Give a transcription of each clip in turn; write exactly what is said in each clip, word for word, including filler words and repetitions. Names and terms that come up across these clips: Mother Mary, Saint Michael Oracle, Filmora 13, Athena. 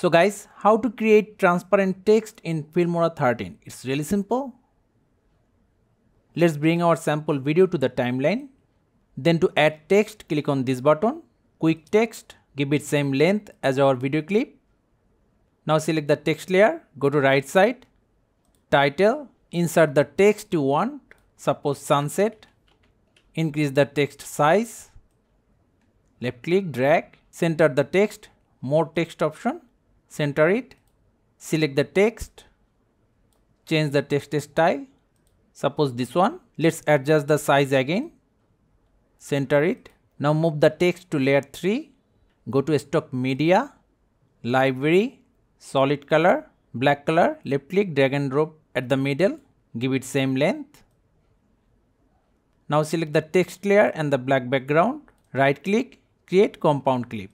So guys, how to create transparent text in Filmora thirteen? It's really simple. Let's bring our sample video to the timeline. Then to add text, click on this button, quick text, give it same length as our video clip. Now select the text layer, go to right side, title, insert the text you want, suppose sunset, increase the text size, left click, drag, center the text, more text option, center it, select the text, change the text style, suppose this one, let's adjust the size again, center it, now move the text to layer three, go to stock media, library, solid color, black color, left click, drag and drop at the middle, give it same length. Now select the text layer and the black background, right click, create compound clip.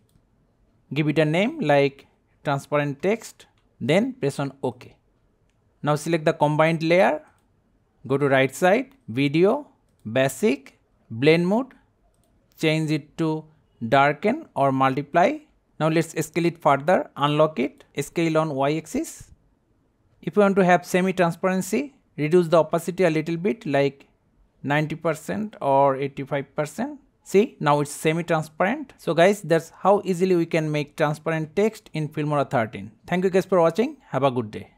Give it a name like transparent text, then press on OK. Now select the combined layer, go to right side, video, basic, blend mode, change it to darken or multiply. Now let's scale it further, unlock it, scale on Y axis. If you want to have semi-transparency, reduce the opacity a little bit like ninety percent or eighty-five percent. See, now it's semi-transparent. So guys, that's how easily we can make transparent text in Filmora thirteen. Thank you guys for watching. Have a good day.